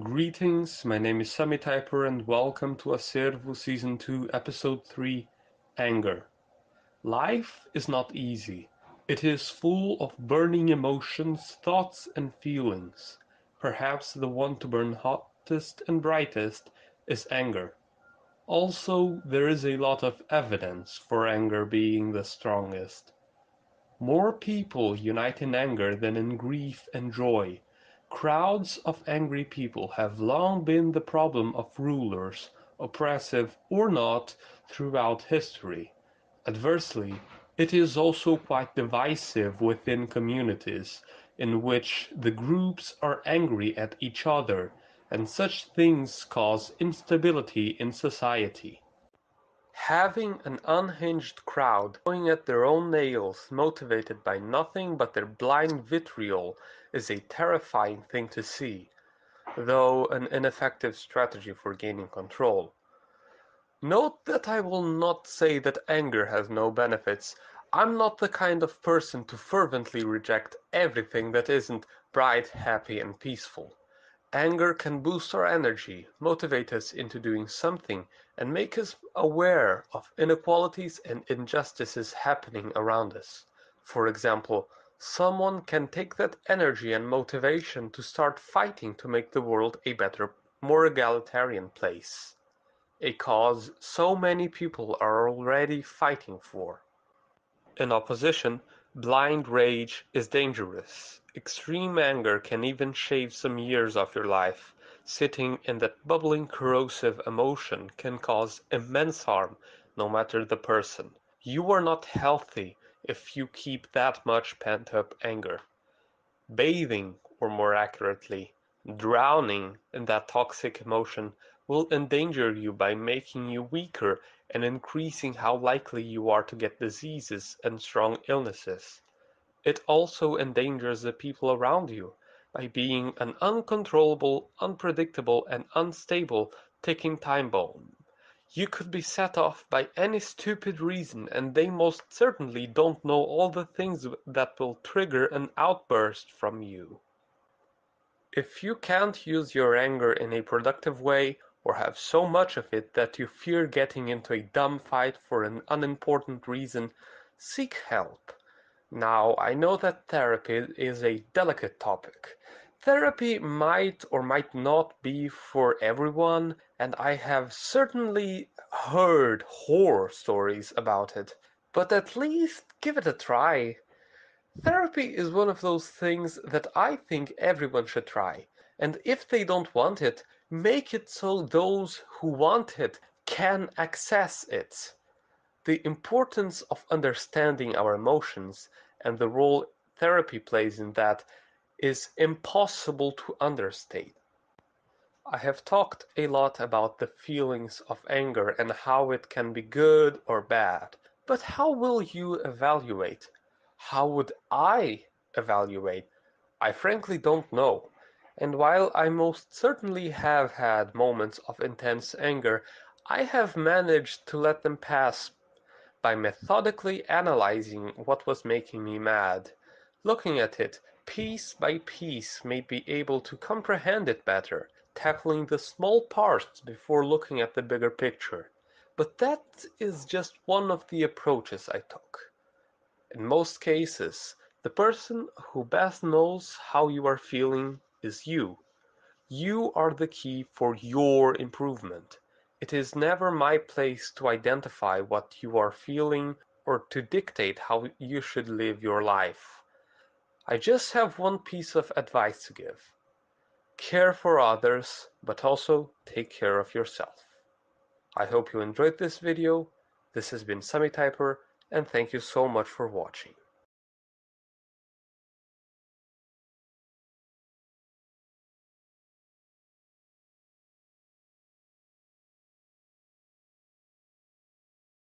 Greetings, my name is Sumitiper and welcome to ACERVO Season 2, Episode 3, Anger. Life is not easy. It is full of burning emotions, thoughts and feelings. Perhaps the one to burn hottest and brightest is anger. Also, there is a lot of evidence for anger being the strongest. More people unite in anger than in grief and joy. Crowds of angry people have long been the problem of rulers, oppressive or not, throughout history. Adversely, it is also quite divisive within communities, in which the groups are angry at each other, and such things cause instability in society. Having an unhinged crowd going at their own nails, motivated by nothing but their blind vitriol, is a terrifying thing to see, though an ineffective strategy for gaining control. Note that I will not say that anger has no benefits. I'm not the kind of person to fervently reject everything that isn't bright, happy, and peaceful. Anger can boost our energy, motivate us into doing something, and make us aware of inequalities and injustices happening around us. For example, someone can take that energy and motivation to start fighting to make the world a better, more egalitarian place, a cause so many people are already fighting for. In opposition, blind rage is dangerous. Extreme anger can even shave some years off your life. Sitting in that bubbling, corrosive emotion can cause immense harm, no matter the person. You are not healthy if you keep that much pent-up anger. Bathing, or more accurately, drowning in that toxic emotion will endanger you by making you weaker and increasing how likely you are to get diseases and strong illnesses. It also endangers the people around you by being an uncontrollable, unpredictable, and unstable ticking time bomb. You could be set off by any stupid reason, and they most certainly don't know all the things that will trigger an outburst from you. If you can't use your anger in a productive way, or have so much of it that you fear getting into a dumb fight for an unimportant reason, seek help. Now, I know that therapy is a delicate topic. Therapy might or might not be for everyone, and I have certainly heard horror stories about it, but at least give it a try. Therapy is one of those things that I think everyone should try, and if they don't want it, make it so those who want it can access it. The importance of understanding our emotions and the role therapy plays in that is impossible to understate. I have talked a lot about the feelings of anger and how it can be good or bad, but how will you evaluate? How would I evaluate? I frankly don't know, and while I most certainly have had moments of intense anger, I have managed to let them pass by methodically analyzing what was making me mad. Looking at it piece by piece made me able to comprehend it better, tackling the small parts before looking at the bigger picture. But that is just one of the approaches I took. In most cases, the person who best knows how you are feeling is you. You are the key for your improvement. It is never my place to identify what you are feeling or to dictate how you should live your life. I just have one piece of advice to give. Care for others, but also take care of yourself. I hope you enjoyed this video. This has been Sumitiper, and thank you so much for watching.